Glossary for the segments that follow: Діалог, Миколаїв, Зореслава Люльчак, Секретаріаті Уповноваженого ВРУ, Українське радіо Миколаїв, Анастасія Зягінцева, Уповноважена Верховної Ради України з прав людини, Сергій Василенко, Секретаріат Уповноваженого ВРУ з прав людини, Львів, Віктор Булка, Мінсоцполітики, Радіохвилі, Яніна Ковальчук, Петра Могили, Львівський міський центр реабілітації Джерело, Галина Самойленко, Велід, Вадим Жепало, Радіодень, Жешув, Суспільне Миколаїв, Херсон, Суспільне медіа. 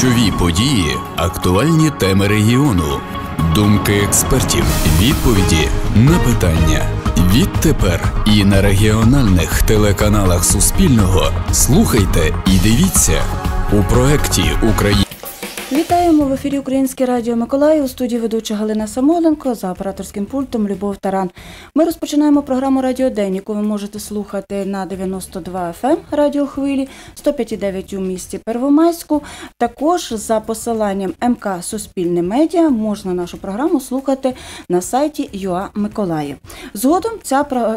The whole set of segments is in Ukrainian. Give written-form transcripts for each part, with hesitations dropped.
Ключові події, актуальні теми регіону, думки експертів, відповіді на питання. Відтепер і на регіональних телеканалах Суспільного слухайте і дивіться у проєкті «Україна». Вітаємо в ефірі «Українське радіо Миколаїв». У студії ведуча Галина Самойленко, за операторським пультом Любов Таран. Ми розпочинаємо програму «Радіодень», яку ви можете слухати на 92 FM «Радіохвилі», 105,9 у місті Первомайську. Також за посиланням МК «Суспільне медіа» можна нашу програму слухати на сайті UA Миколаїв. Згодом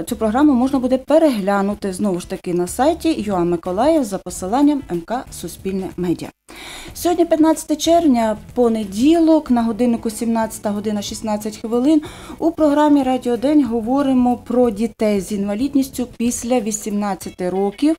цю програму можна буде переглянути знову ж таки на сайті UA Миколаїв за посиланням МК «Суспільне медіа». Сьогодні 15 червня, понеділок, на годиннику 17:16 у програмі «Радіодень» говоримо про дітей з інвалідністю після 18 років.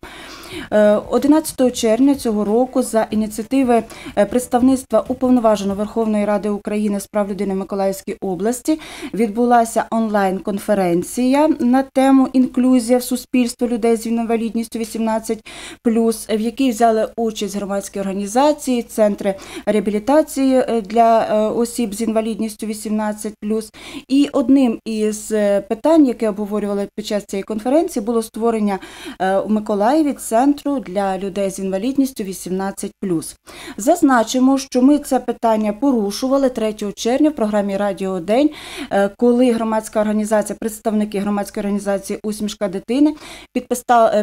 11 червня цього року за ініціативи представництва Уповноваженої Верховної Ради України з прав людини Миколаївської області відбулася онлайн-конференція на тему «Інклюзія в суспільство людей з інвалідністю 18+», в якій взяли участь громадські організації, центри реабілітації для осіб з інвалідністю 18+. І одним із питань, яке обговорювали під час цієї конференції, було створення у Миколаєві центру для людей з інвалідністю 18+. Зазначимо, що ми це питання порушували 3 червня в програмі «Радіодень», коли громадська організація, представники громадської організації «Усмішка дитини»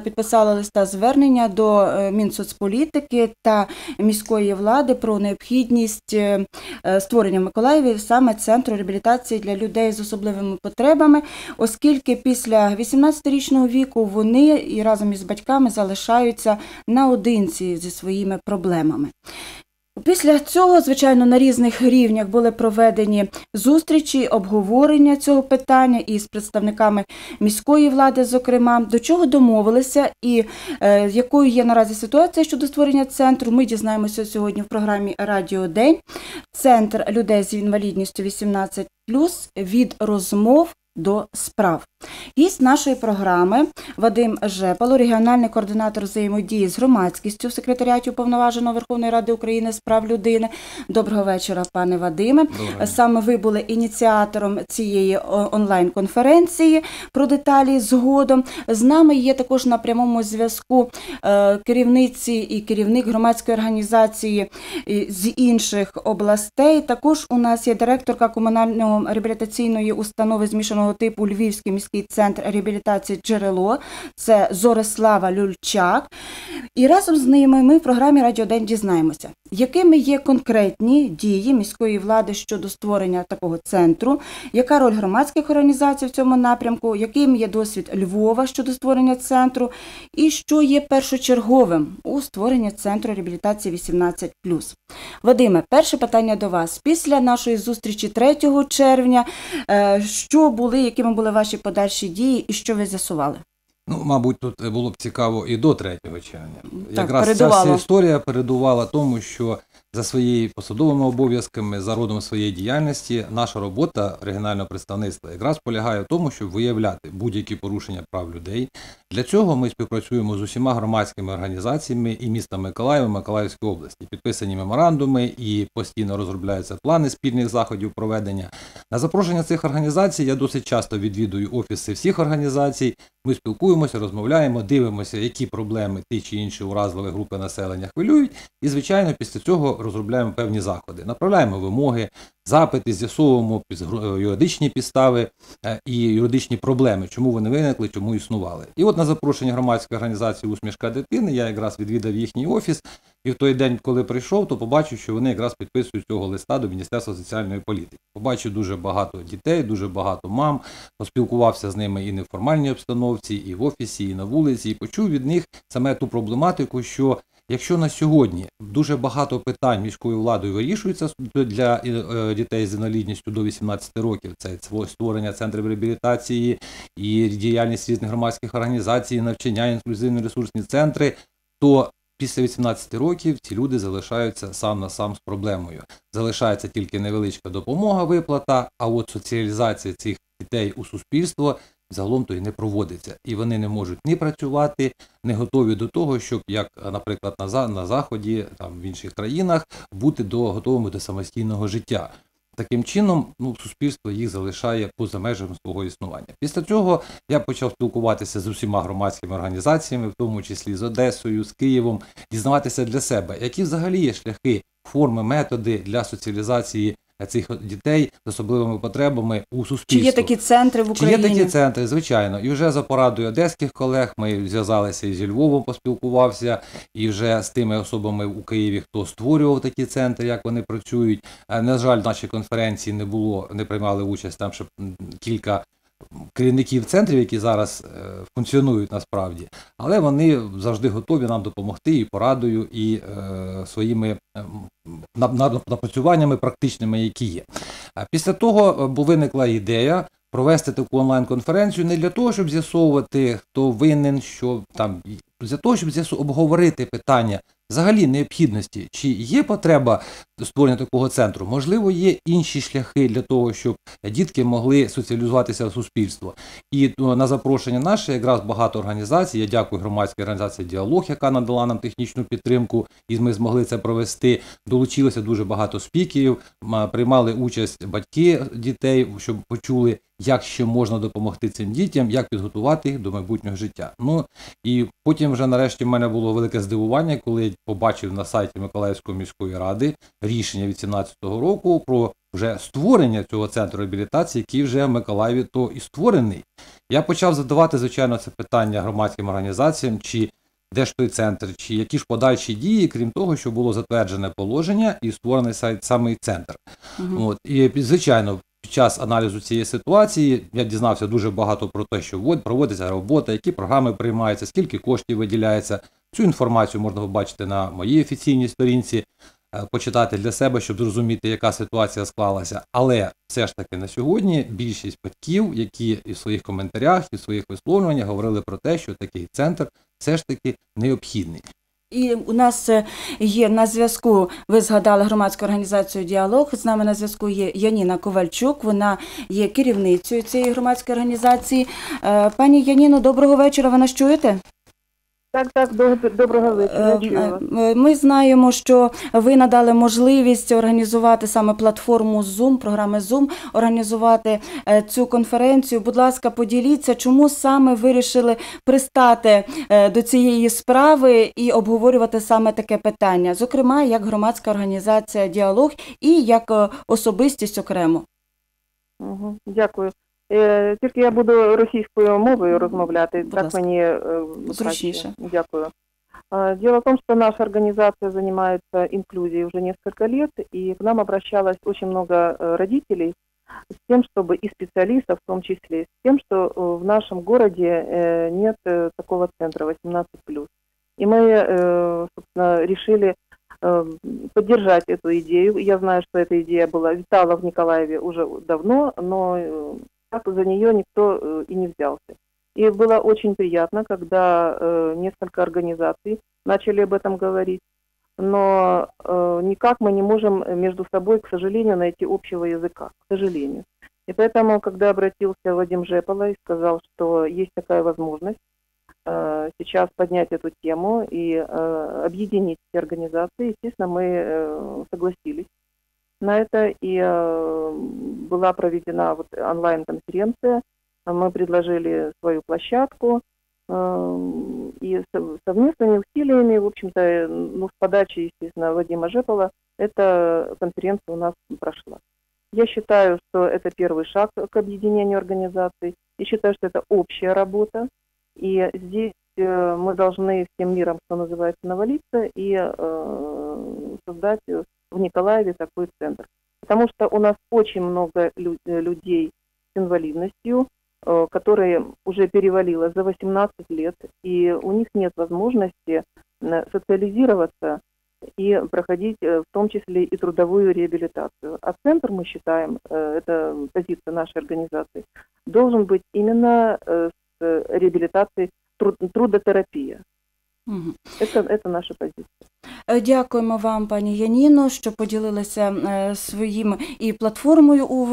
підписали листа звернення до Мінсоцполітики та міської влади про необхідність створення в Миколаєві саме центру реабілітації для людей з особливими потребами, оскільки після 18-річного віку вони і разом із батьками залишаються наодинці зі своїми проблемами. Після цього, звичайно, на різних рівнях були проведені зустрічі, обговорення цього питання із представниками міської влади, зокрема. До чого домовилися і якою є наразі ситуація щодо створення центру, ми дізнаємося сьогодні в програмі «Радіодень». Центр людей з інвалідністю 18+, від розмов до справ. Гість нашої програми Вадим Жепало, регіональний координатор взаємодії з громадськістю в Секретаріаті Уповноваженого Верховної Ради України з прав людини. Доброго вечора, пане Вадиме. Саме ви були ініціатором цієї онлайн-конференції, про деталі згодом. З нами є також на прямому зв'язку керівниці і керівник громадської організації з інших областей. Також у нас є директорка комунальної реабілітаційної установи змішаного типу «Львівський міський центр реабілітації «Джерело», це Зореслава Люльчак. І разом з ними ми в програмі «Радіодень» дізнаємося, якими є конкретні дії міської влади щодо створення такого центру, яка роль громадських організацій в цьому напрямку, яким є досвід Львова щодо створення центру і що є першочерговим у створенні центру реабілітації 18+. Вадиме, перше питання до вас. Після нашої зустрічі 3 червня, якими були ваші подальші дії і що ви з'ясували? Ну, мабуть, тут було б цікаво і до 3 червня. Якраз ця вся історія передувала тому, що за своїми посадовими обов'язками, за родом своєї діяльності, наша робота регіонального представництва якраз полягає в тому, щоб виявляти будь-які порушення прав людей. Для цього ми співпрацюємо з усіма громадськими організаціями і міста Миколаєва, Миколаївської області. Підписані меморандуми і постійно розробляються плани спільних заходів проведення. На запрошення цих організацій я досить часто відвідую офіси всіх організацій. Ми спілкуємося, розмовляємо, дивимося, які проблеми ті чи інші уразливі групи населення хвилюють. І, звичайно, після цього розробляємо певні заходи, направляємо вимоги, запити, з'ясовуємо юридичні підстави і юридичні проблеми, чому вони виникли, чому існували. І от на запрошення громадської організації «Усмішка дитини» я якраз відвідав їхній офіс, і в той день, коли прийшов, то побачив, що вони якраз підписують цього листа до Міністерства соціальної політики. Побачив дуже багато дітей, дуже багато мам, поспілкувався з ними і в неформальній обстановці, і в офісі, і на вулиці, і почув від них саме ту проблематику, що якщо на сьогодні дуже багато питань міською владою вирішується для дітей з інвалідністю до 18 років, це створення центрів реабілітації і діяльність різних громадських організацій, навчання, інклюзивно-ресурсні центри, то після 18 років ці люди залишаються сам на сам з проблемою. Залишається тільки невеличка допомога, виплата, а от соціалізація цих дітей у суспільство загалом то і не проводиться. І вони не можуть ні працювати, не готові до того, щоб, як, наприклад, на Заході, в інших країнах, бути готовими до самостійного життя. Таким чином, суспільство їх залишає поза межами свого існування. Після цього я почав спілкуватися з усіма громадськими організаціями, в тому числі з Одесою, з Києвом, дізнаватися для себе, які взагалі є шляхи, форми, методи для соціалізації цих дітей з особливими потребами у суспільстві. Чи є такі центри в Україні? Чи є такі центри, звичайно. І вже за порадою одеських колег ми зв'язалися і зі Львовом, поспілкувався, і вже з тими особами у Києві, хто створював такі центри, як вони працюють. На жаль, в нашій конференції не приймали участь там ще кілька керівників центрів, які зараз функціонують насправді, але вони завжди готові нам допомогти і порадою, і своїми напрацюваннями практичними, які є. Після того виникла ідея провести таку онлайн-конференцію не для того, щоб з'ясовувати, хто винен, що там, для того, щоб обговорити питання взагалі необхідності, чи є потреба створення такого центру, можливо, є інші шляхи для того, щоб дітки могли соціалізуватися в суспільство. І на запрошення наше якраз багато організацій, я дякую громадській організації «Діалог», яка надала нам технічну підтримку, і ми змогли це провести, долучилося дуже багато спікерів, приймали участь батьки дітей, щоб почули, як ще можна допомогти цим дітям, як підготувати їх до майбутнього життя. Ну, і потім вже нарешті в мене було велике здивування, коли я побачив на сайті Миколаївської міської ради рішення від 17-го року про вже створення цього центру реабілітації, який вже в Миколаєві то і створений. Я почав задавати, звичайно, це питання громадським організаціям, чи де ж той центр, чи які ж подальші дії, крім того, що було затверджене положення і створений саме центр. І, звичайно, під час аналізу цієї ситуації я дізнався дуже багато про те, що проводиться робота, які програми приймаються, скільки коштів виділяється. Цю інформацію можна побачити на моїй офіційній сторінці, почитати для себе, щоб зрозуміти, яка ситуація склалася. Але все ж таки на сьогодні більшість батьків, які і в своїх коментарях, і в своїх висловлюваннях говорили про те, що такий центр все ж таки необхідний. І у нас є на зв'язку, ви згадали громадську організацію «Діалог», з нами на зв'язку є Яніна Ковальчук, вона є керівницею цієї громадської організації. Пані Яніно, доброго вечора, ви нас чуєте? Так, доброго вечора. Ми знаємо, що ви надали можливість організувати саме платформу Zoom, програми Zoom, організувати цю конференцію. Будь ласка, поділіться, чому саме вирішили пристати до цієї справи і обговорювати саме таке питання, зокрема, як громадська організація «Діалог» і як особистість окремо. Дякую. Тільки я буду російською мовою розмовляти, так мені зручніше. Дякую. Дело в том, что наша организация занимается инклюзией уже несколько лет, и к нам обращалось очень много родителей с тем, чтобы и специалистов в том числе, с тем, что в нашем городе нет такого центра 18+. И мы, собственно, решили поддержать эту идею. Я знаю, что эта идея витала в Николаеве уже давно, но так за нее никто и не взялся. И было очень приятно, когда несколько организаций начали об этом говорить, но никак мы не можем между собой, к сожалению, найти общего языка, к сожалению. И поэтому, когда обратился Вадим Жепало и сказал, что есть такая возможность сейчас поднять эту тему и объединить все организации, естественно, мы согласились на это, и была проведена онлайн-конференция, мы предложили свою площадку, и совместными усилиями, в общем-то, с подачи, естественно, Вадима Жепала, эта конференция у нас прошла. Я считаю, что это первый шаг к объединению организаций, я считаю, что это общая работа, и здесь мы должны всем миром, что называется, навалиться и создать в Николаеве такой центр. Потому что у нас очень много людей с инвалидностью, которые уже перевалило за 18 лет, и у них нет возможности социализироваться и проходить в том числе и трудовую реабилитацию. А центр, мы считаем, это позиция нашей организации, должен быть именно с реабилитацией трудотерапия. Угу. Це наша позиція. Дякуємо вам, пані Яніно, що поділилися своїм і платформою у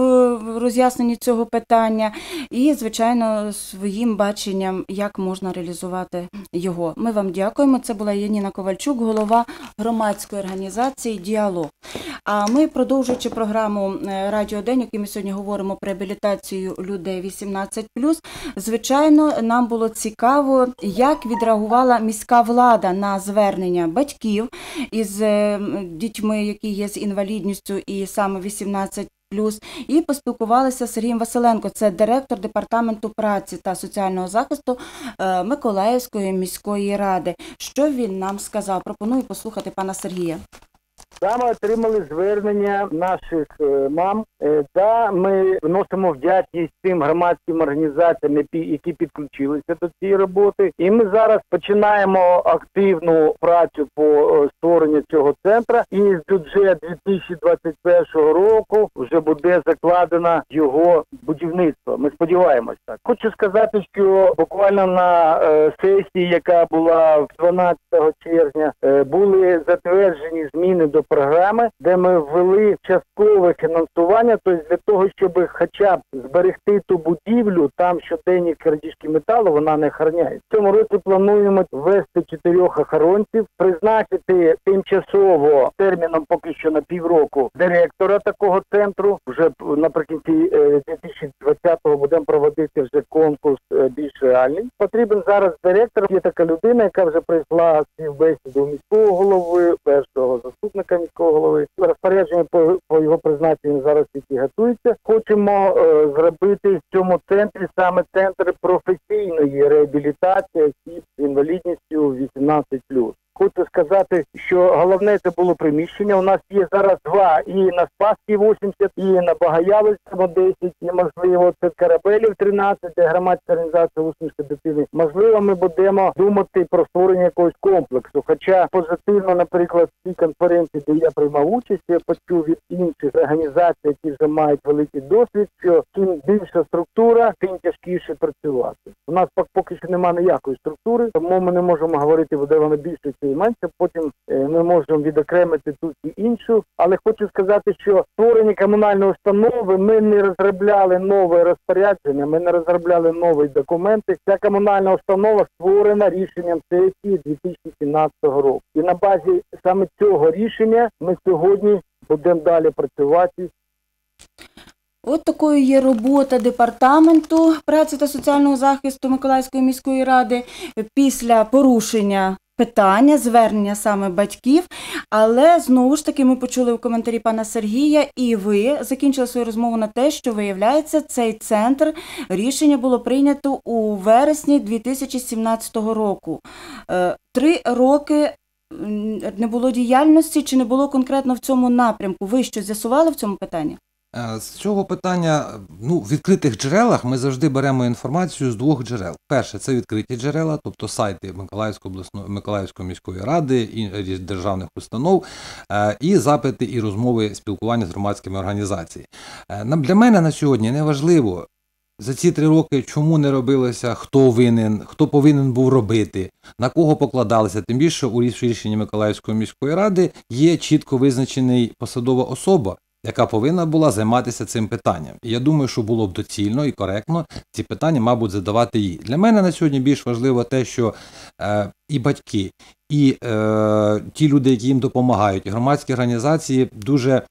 роз'ясненні цього питання, і, звичайно, своїм баченням, як можна реалізувати його. Ми вам дякуємо. Це була Яніна Ковальчук, голова громадської організації «Діалог». А ми, продовжуючи програму «Радіодень», якій ми сьогодні говоримо про реабілітацію людей 18+, звичайно, нам було цікаво, як відреагувала міська влада на звернення батьків із дітьми, які є з інвалідністю і саме 18+. І поспілкувалися з Сергієм Василенко, це директор Департаменту праці та соціального захисту Миколаївської міської ради. Що він нам сказав? Пропоную послухати пана Сергія. Саме отримали звернення наших мам. Да, ми вносимо вдячність тим громадським організаціям, які підключилися до цієї роботи. І ми зараз починаємо активну працю по створенню цього центру. І з бюджету 2021 року вже буде закладено його будівництво. Ми сподіваємося. Хочу сказати, що буквально на сесії, яка була 12 червня, були затверджені зміни до програми, де ми ввели часткове фінансування, тобто для того, щоб хоча б зберегти ту будівлю, там щоденні крадіжки металу, вона не охороняється. В цьому році плануємо ввести 4 охоронців, призначити тимчасово терміном поки що на півроку директора такого центру. Вже наприкінці 2020-го будемо проводити вже конкурс більш реальний. Потрібен зараз директор, є така людина, яка вже прийшла з співбесіду міського голови, першого заступника міського голови. Розпорядження по його призначенню зараз тільки готується. Хочемо зробити в цьому центрі саме центр професійної реабілітації осіб з інвалідністю 18+. Хочу сказати, що головне це було приміщення. У нас є зараз 2 і на Спасській 80, і на Багаяловському 10, і, можливо, це Корабелів 13, де громадська організація «Усмішка дитини». Можливо, ми будемо думати про створення якогось комплексу. Хоча позитивно, наприклад, в цій конференції, де я приймав участь, я почув від інших організацій, які вже мають великий досвід, що чим більша структура, тим тяжкіше працювати. У нас поки що немає ніякої структури, тому ми не можемо говорити, де вона більше і менше, потім ми можемо відокремити ту і іншу. Але хочу сказати, що створення комунальної установи, ми не розробляли нове розпорядження, ми не розробляли нові документи. Ця комунальна установа створена рішенням сесії 2017 року. І на базі саме цього рішення ми сьогодні будемо далі працювати. От такою є робота Департаменту праці та соціального захисту Миколаївської міської ради після порушення питання, звернення саме батьків, але, знову ж таки, ми почули у коментарі пана Сергія, і ви закінчили свою розмову на те, що, виявляється, цей центр, рішення було прийнято у вересні 2017 року. 3 роки не було діяльності, чи не було конкретно в цьому напрямку? Ви що з'ясували в цьому питанні? З цього питання, в відкритих джерелах ми завжди беремо інформацію з 2 джерел. Перше, це відкриті джерела, тобто сайти Миколаївської міської ради і державних установ, і запити, і розмови, спілкування з громадськими організаціями. Для мене на сьогодні неважливо за ці 3 роки, чому не робилося, хто винен, хто повинен був робити, на кого покладалися. Тим більше у рішенні Миколаївської міської ради є чітко визначений посадова особа, яка повинна була займатися цим питанням. І я думаю, що було б доцільно і коректно ці питання, мабуть, задавати їй. Для мене на сьогодні більш важливо те, що і батьки, і ті люди, які їм допомагають, і громадські організації дуже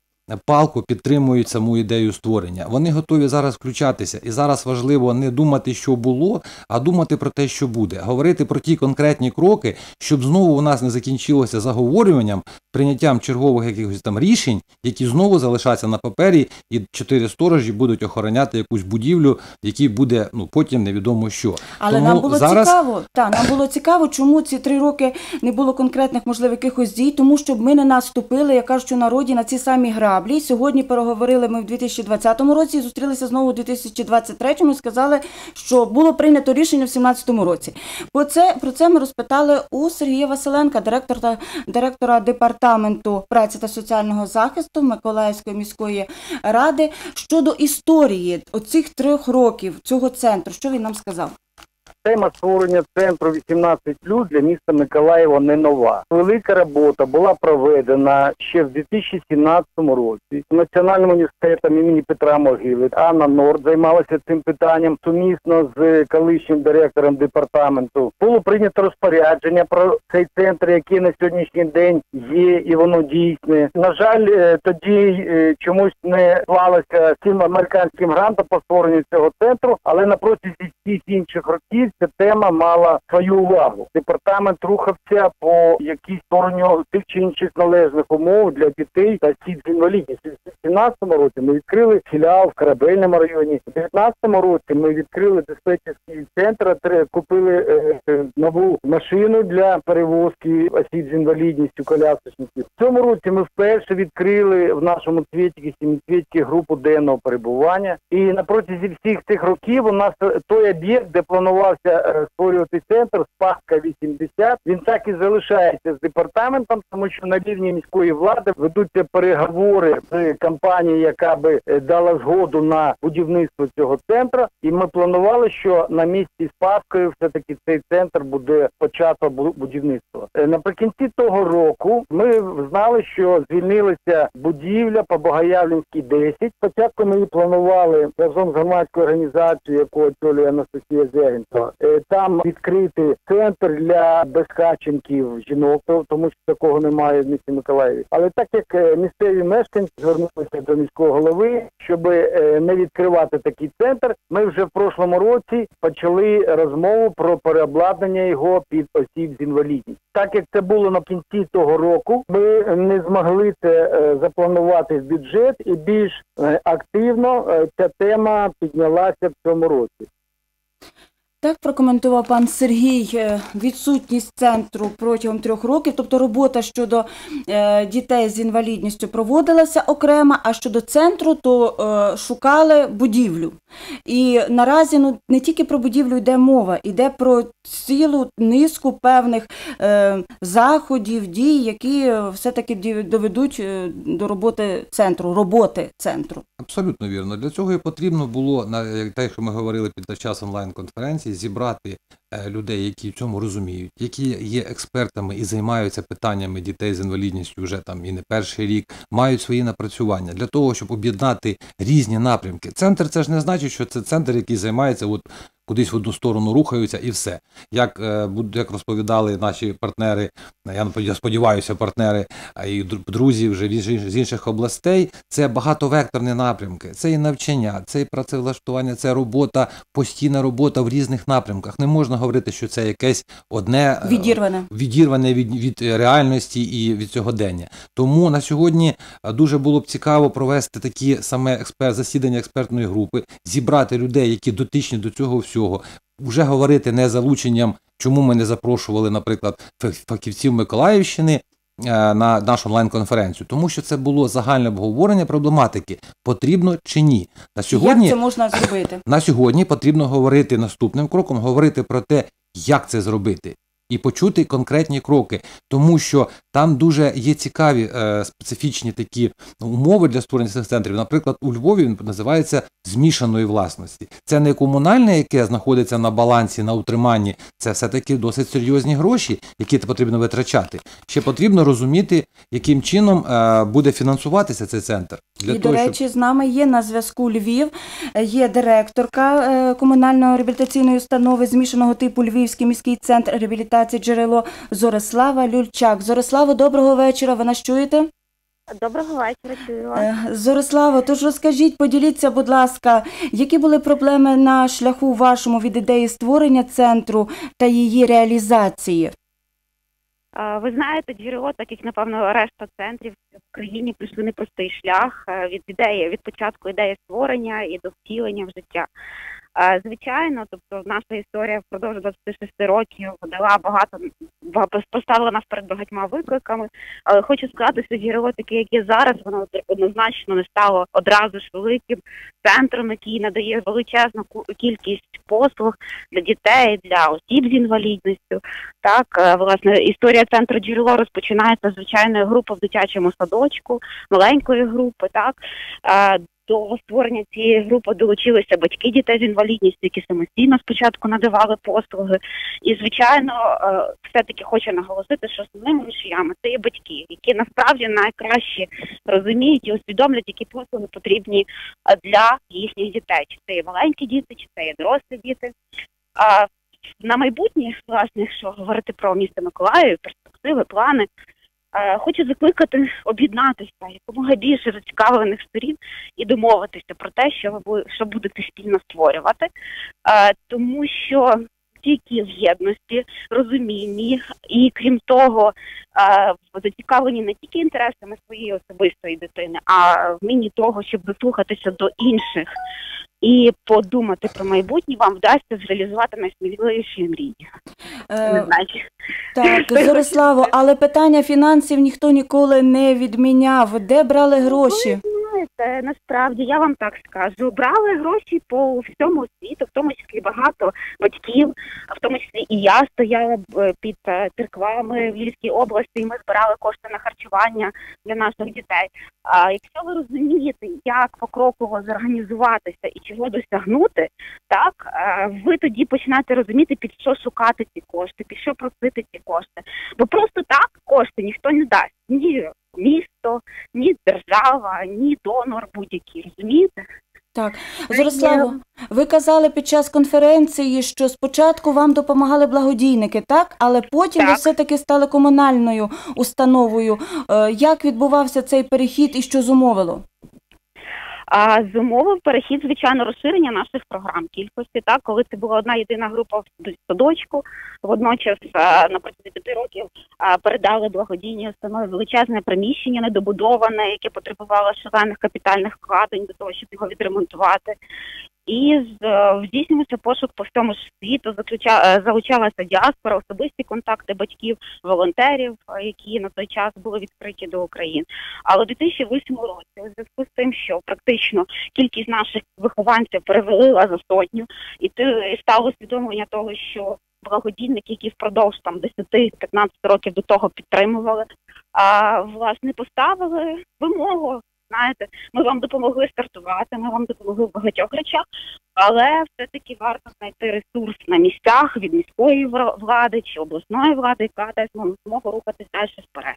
палко підтримують саму ідею створення. Вони готові зараз включатися, і зараз важливо не думати, що було, а думати про те, що буде. Говорити про ті конкретні кроки, щоб знову у нас не закінчилося заговорюванням, прийняттям чергових якихось там рішень, які знову залишаться на папері, і 4 сторожі будуть охороняти якусь будівлю, в якій буде потім невідомо що. Але нам було цікаво, чому ці 3 роки не було конкретних, можливо, якихось дій, тому щоб ми не наступили, я кажу, народі на ці самі граблі. Сьогодні переговорили ми в 2020 році і зустрілися знову у 2023-му і сказали, що було прийнято рішення в 2017 році. Про це ми розпитали у Сергія Василенка, директора Департаменту праці та соціального захисту Миколаївської міської ради, щодо історії оцих 3 років цього центру. Що він нам сказав? Тема створення центру 18+ для міста Миколаєва не нова. Велика робота була проведена ще в 2017 році. Національним університетом імені Петра Могили Анна Норд займалася цим питанням сумісно з колишнім директором департаменту. Було прийнято розпорядження про цей центр, який на сьогоднішній день є, і воно дійсне. На жаль, тоді чомусь не склалося цим американським грантом по створенню цього центру, але на протязі всіх інших років ця тема мала свою увагу. Департамент рухався по якійсь сторону тих чи інших належних умов для дітей та осіб з інвалідністю. У 2017 році ми відкрили філіал в Корабельному районі. У 2019 році ми відкрили диспетчерський центр, купили нову машину для перевозки осіб з інвалідністю, колясочників. В цьому році ми вперше відкрили в нашому Цвєтіки групу денного перебування. І на протязі всіх цих років у нас той об'єкт, де планувався створювати центр, Спаска 80, він так і залишається з департаментом, тому що на рівні міської влади ведуться переговори з компанією, яка би дала згоду на будівництво цього центру. І ми планували, що на місці Спаскою все-таки цей центр буде почато будівництво. Наприкінці того року ми знали, що звільнилася будівля по Богоявленській 10. Спочатку ми її планували разом з громадською організацією, яку очолює Анастасія Зягінцева, там відкрити центр для безхатченків жінок, тому що такого немає в місті Миколаєві. Але так як місцеві мешканці звернулися до міського голови, щоб не відкривати такий центр, ми вже в прошлому році почали розмову про переобладнання його під осіб з інвалідністю. Так як це було на кінці того року, ми не змогли це запланувати в бюджет, і більш активно ця тема піднялася в цьому році. Так прокоментував пан Сергій відсутність центру протягом 3 років, тобто робота щодо дітей з інвалідністю проводилася окремо, а щодо центру, то шукали будівлю. І наразі не тільки про будівлю йде мова, йде про цілу низку певних заходів, дій, які все-таки доведуть до роботи центру, Абсолютно вірно. Для цього і потрібно було, те, що ми говорили під час онлайн-конференції, зібрати людей, які в цьому розуміють, які є експертами і займаються питаннями дітей з інвалідністю вже там і не перший рік, мають свої напрацювання для того, щоб об'єднати різні напрямки. Центр – це ж не значить, що це центр, який займається от кудись в одну сторону рухаються і все. Як розповідали наші партнери, я сподіваюся, партнери і друзі вже з інших областей, це багатовекторні напрямки. Це і навчання, це і працевлаштування, це робота, постійна робота в різних напрямках. Не можна говорити, що це якесь одне відірване від реальності і від сьогодення. Тому на сьогодні дуже було б цікаво провести такі саме засідання експертної групи, зібрати людей, які дотичні до цього всього, вже говорити не залученням, чому ми не запрошували, наприклад, фахівців Миколаївщини на нашу онлайн-конференцію, тому що це було загальне обговорення проблематики, потрібно чи ні. Як це можна зробити? На сьогодні потрібно говорити наступним кроком, говорити про те, як це зробити. І почути конкретні кроки, тому що там дуже є цікаві специфічні такі умови для створення цих центрів. Наприклад, у Львові він називається змішаної власності. Це не комунальне, яке знаходиться на балансі, на утриманні. Це все-таки досить серйозні гроші, які потрібно витрачати. Ще потрібно розуміти, яким чином буде фінансуватися цей центр. І, до речі, з нами є на зв'язку Львів, є директорка комунальної реабілітаційної установи змішаного типу Львівський міський центр реабілітації «Джерело» Зореслава Люльчак. Зореслава, доброго вечора, ви нас чуєте? Доброго вечора, чую вас. Зореслава, тож розкажіть, поділіться, будь ласка, які були проблеми на шляху вашому від ідеї створення центру та її реалізації? Ви знаєте, «Джерело», так як, напевно, решта центрів в Україні, пройшли непростий шлях від початку ідеї створення і до втілення в життя. Звичайно, тобто наша історія впродовж 26 років дала багато, поставила нас перед багатьма викликами, але хочу сказати, що «Джерело» таке, як є зараз, воно однозначно не стало одразу ж великим центром, який надає величезну кількість послуг для дітей, для осіб з інвалідністю. Так, власне, історія центру «Джерело» розпочинається з звичайної групи в дитячому садочку, маленької групи, так. До створення цієї групи долучилися батьки дітей з інвалідністю, які самостійно спочатку надавали послуги. І, звичайно, все-таки хочу наголосити, що основними носіями це є батьки, які насправді найкраще розуміють і усвідомлюють, які послуги потрібні для їхніх дітей. Чи це є маленькі діти, чи це є дорослі діти. На майбутнє, власне, якщо говорити про місто Миколаїв, перспективи, плани, хочу закликати об'єднатися, якомога більше зацікавлених сторін і домовитися про те, що будете спільно створювати, тому що тільки в єдності, розумінні і, крім того, зацікавлені не тільки інтересами своєї особистої дитини, а вмінні того, щоб дослухатися до інших і подумати про майбутнє, вам вдасться зреалізувати найсміливіші мрії. Так, Зореславо, але питання фінансів ніхто ніколи не відміняв. Де брали гроші? Насправді, я вам так скажу, брали гроші по всьому світу, в тому числі багато батьків, в тому числі і я стояла під церквами в Львівській області, і ми збирали кошти на харчування для наших дітей. Якщо ви розумієте, як покроково зорганізуватися і чого досягнути, так, ви тоді починаєте розуміти, під що шукати ці кошти, під що просити ці кошти. Бо просто так кошти ніхто не дасть. Ні місто, ні держава, ні донор будь-який, розумієте? Так. Зореславо, ви казали під час конференції, що спочатку вам допомагали благодійники, так? Але потім ви все-таки стали комунальною установою. Як відбувався цей перехід і що зумовило? Зумовив перехід, звичайно, розширення наших програм кількості, так, коли це була одна єдина група в садочку, водночас на протязі 5 років передали благодійні установи величезне приміщення, недобудоване, яке потребувало шалених капітальних вкладень до того, щоб його відремонтувати. І здійснювався пошук по всьому світу, залучалася діаспора, особисті контакти батьків, волонтерів, які на той час були відкриті до України. Але у 2008 році, у зв'язку з тим, що практично кількість наших вихованців перевалила за 100, і стало усвідомлення того, що благодійники, які впродовж 10-15 років до того підтримували, власне, поставили вимогу. Знаєте, ми вам допомогли стартувати, ми вам допомогли в багатьох речах, але все-таки варто знайти ресурс на місцях від міської влади чи обласної влади, яка дасть нам змогу рухатися далі вперед.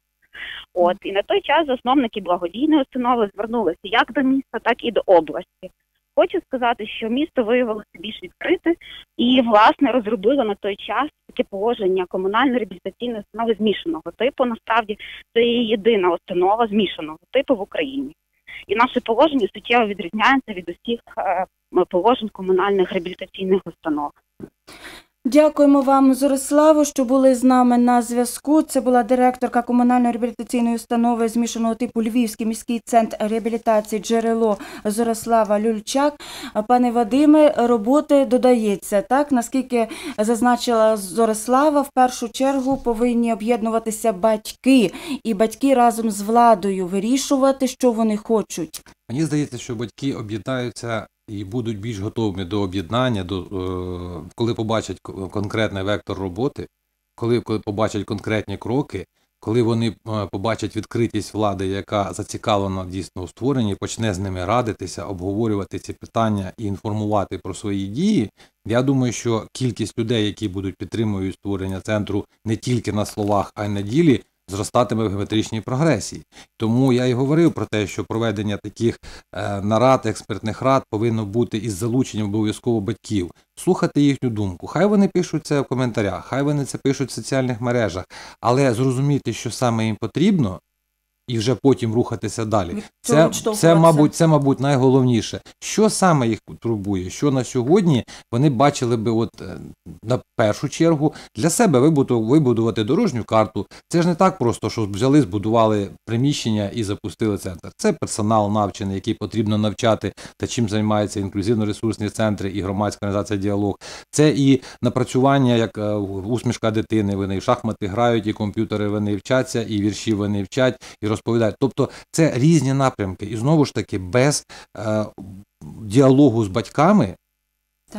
От, і на той час засновники благодійної установи звернулися як до міста, так і до області. Хочу сказати, що місто виявилося більш відкрите і, власне, розробило на той час таке положення комунально-реабілітаційної установи змішаного типу. Насправді, це є єдина установа змішаного типу в Україні. І наше положення суттєво відрізняється від усіх положень комунальних реабілітаційних установ. Дякуємо вам, Зореславо, що були з нами на зв'язку. Це була директорка комунальної реабілітаційної установи змішаного типу Львівський міський центр реабілітації «Джерело» Зореслава Люльчак. Пане Вадиме, роботи додається, так? Наскільки зазначила Зореслава, в першу чергу повинні об'єднуватися батьки. І батьки разом з владою вирішувати, що вони хочуть. Мені здається, що батьки об'єднаються і будуть більш готовими до об'єднання, коли побачать конкретний вектор роботи, коли побачать конкретні кроки, коли вони побачать відкритість влади, яка зацікавлена дійсно у створенні, почне з ними радитися, обговорювати ці питання і інформувати про свої дії. Я думаю, що кількість людей, які будуть підтримувати створення центру не тільки на словах, а й на ділі, зростатиме в геометричній прогресії. Тому я і говорив про те, що проведення таких нарад, експертних рад повинно бути із залученням обов'язково батьків. Слухати їхню думку. Хай вони пишуть це в коментарях, хай вони це пишуть в соціальних мережах, але зрозуміти, що саме їм потрібно, і вже потім рухатися далі. Це, мабуть, найголовніше. Що саме їх турбує, що на сьогодні вони бачили би, от, на першу чергу, для себе вибудувати дорожню карту. Це ж не так просто, що взяли, збудували приміщення і запустили центр. Це персонал навчений, який потрібно навчати, та чим займаються інклюзивно-ресурсні центри і громадська організація «Діалог». Це і напрацювання, як «Усмішка дитини», вони в шахмати грають, і комп'ютери вони вчаться, і вірші вони вчать, і розповідають. Тобто це різні напрямки. І знову ж таки, без діалогу з батьками,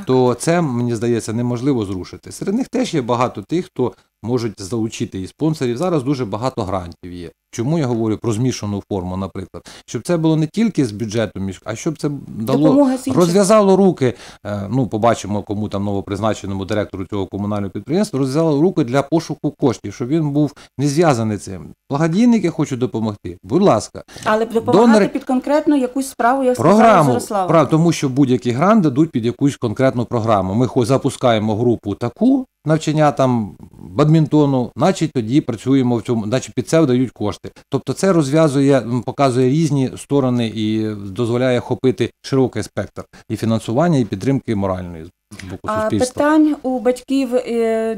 то це, мені здається, неможливо зрушити. Серед них теж є багато тих, хто можуть залучити і спонсорів. Зараз дуже багато грантів є. Чому я говорю про змішану форму, наприклад? Щоб це було не тільки з бюджету, а щоб це дало, розв'язало руки, ну, побачимо, кому там новопризначеному директору цього комунального підприємства, розв'язало руки для пошуку коштів, щоб він був не зв'язаний цим. Благодійники хочуть допомогти, будь ласка. Але допомагати донори під конкретну якусь справу, як сказала Зореслава. Тому що будь-які гранти йдуть під якусь конкретну програму. Ми запускаємо групу таку, навчання там бадмінтону, значить тоді працюємо в цьому, значить під це дають кошти. Тобто це розв'язує, показує різні сторони і дозволяє охопити широкий спектр і фінансування, і підтримки моральної. А питань у батьків,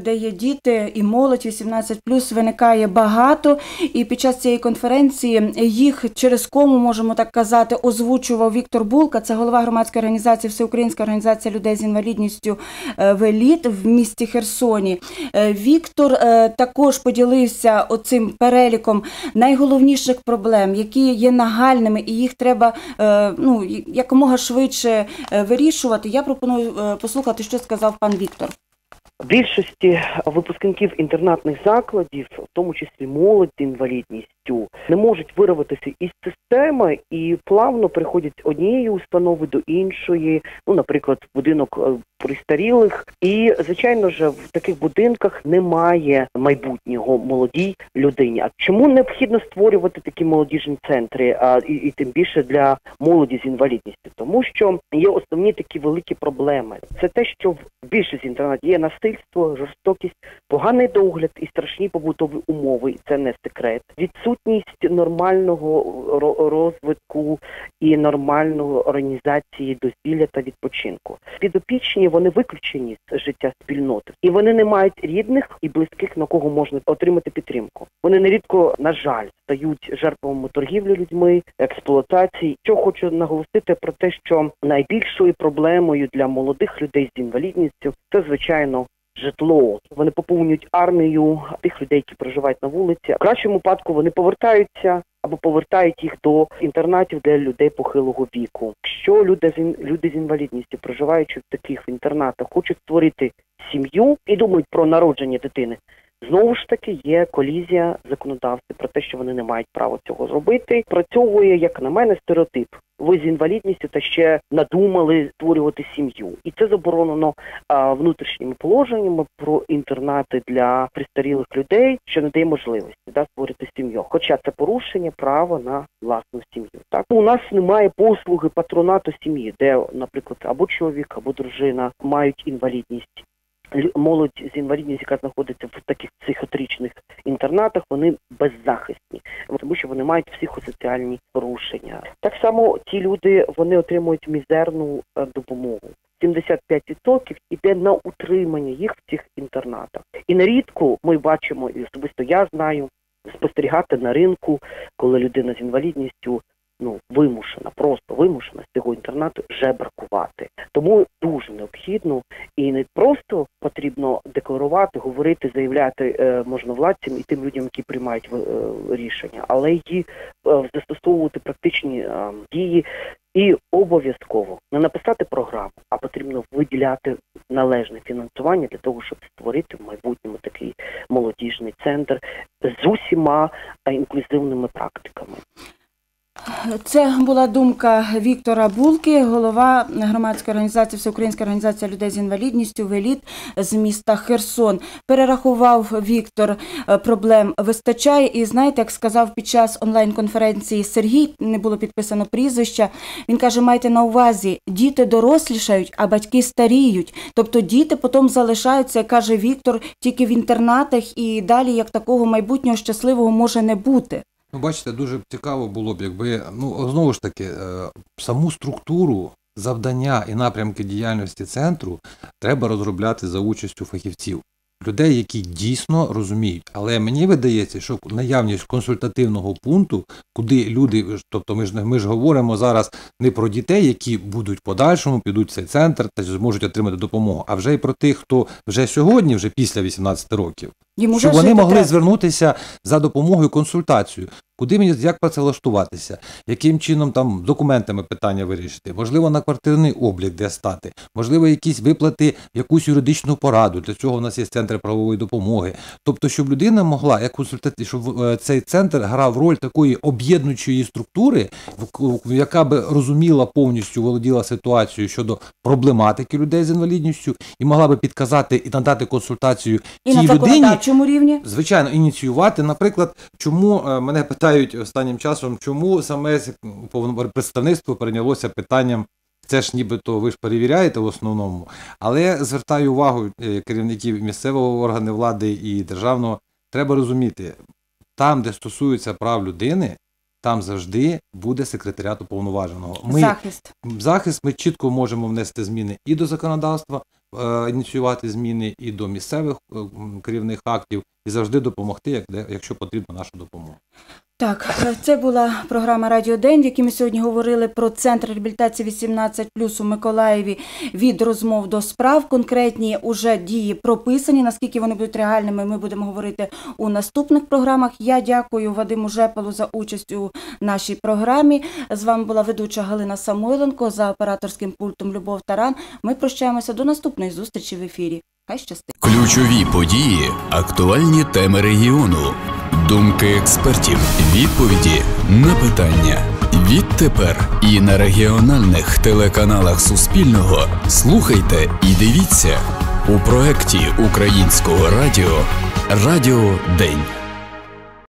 де є діти і молодь 18+, виникає багато, і під час цієї конференції їх, через кому, можемо так казати, озвучував Віктор Булка, це голова громадської організації Всеукраїнська організація людей з інвалідністю «Велід» в місті Херсоні. Віктор також поділився оцим переліком найголовніших проблем, які є нагальними, і їх треба якомога швидше вирішувати. Я пропоную послухати, що сказав пан Віктор. Більшості випускників інтернатних закладів, в тому числі молодь з інвалідністю, не можуть вирватися із системи і плавно приходять з однієї установи до іншої, наприклад, будинок престарілих. І, звичайно ж, в таких будинках немає майбутнього молодій людині. А чому необхідно створювати такі молодіжні центри, і тим більше для молоді з інвалідністю? Тому що є основні такі великі проблеми. Це те, що в більшості інтернатів є насильство, жорстокість, поганий догляд і страшні побутові умови, і це не секрет. Відсутність нормального розвитку і нормальної організації дозвілля та відпочинку. Підопічні вони виключені з життя спільноти, і вони не мають рідних і близьких, на кого можна отримати підтримку. Вони нерідко, на жаль, стають жертвами торгівлі людьми, експлуатації. Що хочу наголосити про те, що найбільшою проблемою для молодих людей з інвалідністю – це, звичайно, житло. Вони поповнюють армію тих людей, які проживають на вулиці. В кращому випадку вони повертаються або повертають їх до інтернатів для людей похилого віку. Якщо люди з інвалідністю, проживаючи в таких інтернатах, хочуть створити сім'ю і думають про народження дитини, знову ж таки є колізія законодавства про те, що вони не мають права цього зробити. Працьовує, як на мене, стереотип. Ви з інвалідністю та ще надумали створювати сім'ю. І це заборонено внутрішніми положеннями про інтернати для престарілих людей, що не дає можливості створити сім'ю. Хоча це порушення права на власну сім'ю. У нас немає послуги патронату сім'ї, де, наприклад, або чоловік, або дружина мають інвалідність. Молодь з інвалідністю, яка знаходиться в таких психіатричних інтернатах, вони беззахисні, тому що вони мають психосоціальні порушення. Так само ці люди, вони отримують мізерну допомогу. 75% йде на утримання їх в цих інтернатах. І нерідко ми бачимо, і особисто я знаю, спостерігати на ринку, коли людина з інвалідністю вимушена, просто вимушена з цього інтернату жебракувати. Тому дуже необхідно і не просто потрібно декларувати, говорити, заявляти можновладцям і тим людям, які приймають рішення, але і застосовувати практичні дії. І обов'язково не написати програму, а потрібно виділяти належне фінансування для того, щоб створити в майбутньому такий молодіжний центр з усіма інклюзивними практиками. Це була думка Віктора Булки, голова громадської організації Всеукраїнська організація людей з інвалідністю «Велід» з міста Херсон. Перерахував Віктор, проблем вистачає. І знаєте, як сказав під час онлайн-конференції Сергій, не було підписано прізвища, він каже, майте на увазі, діти дорослішають, а батьки старіють. Тобто діти потім залишаються, каже Віктор, тільки в інтернатах і далі як такого майбутнього щасливого може не бути. Бачите, дуже цікаво було б, якби, знову ж таки, саму структуру, завдання і напрямки діяльності центру треба розробляти за участю фахівців. Людей, які дійсно розуміють. Але мені видається, що наявність консультативного пункту, куди люди, тобто ми ж говоримо зараз не про дітей, які будуть подальшому, підуть в цей центр та зможуть отримати допомогу, а вже й про тих, хто вже сьогодні, вже після 18 років, щоб вони могли звернутися за допомогою, консультацією. Куди мені, як працевлаштуватися, яким чином там документами питання вирішити, можливо, на квартирний облік де стати, можливо, якісь виплати, якусь юридичну пораду, для цього у нас є центри правової допомоги. Тобто, щоб людина могла, щоб цей центр грав роль такої об'єднуючої структури, яка би розуміла повністю, володіла ситуацією щодо проблематики людей з інвалідністю і могла би підказати і надати консультацію тій людині. І на законодавчому рівні? Звичайно, ініціювати. Наприклад, чому мене питають останнім часом, чому саме представництво перейнялося питанням, це ж нібито ви ж перевіряєте в основному, але звертаю увагу керівників місцевого органу влади і державного, треба розуміти, там, де стосується прав людини, там завжди буде секретаріат уповноваженого. Захист ми чітко можемо внести зміни і до законодавства, ініціювати зміни і до місцевих керівних актів, і завжди допомогти, якщо потрібна наша допомога. Так, це була програма «Радіодень», в якій ми сьогодні говорили про Центр реабілітації 18+ у Миколаєві від розмов до справ. Конкретні уже дії прописані, наскільки вони будуть реальними, ми будемо говорити у наступних програмах. Я дякую Вадиму Жепалу за участь у нашій програмі. З вами була ведуча Галина Самойленко, за операторським пультом Любов Таран. Ми прощаємося до наступної зустрічі в ефірі. Хай щастить! Ключові події, актуальні теми регіону. Думки експертів, відповіді на питання. Відтепер і на регіональних телеканалах Суспільного слухайте і дивіться у проєкті Українського радіо «Радіодень».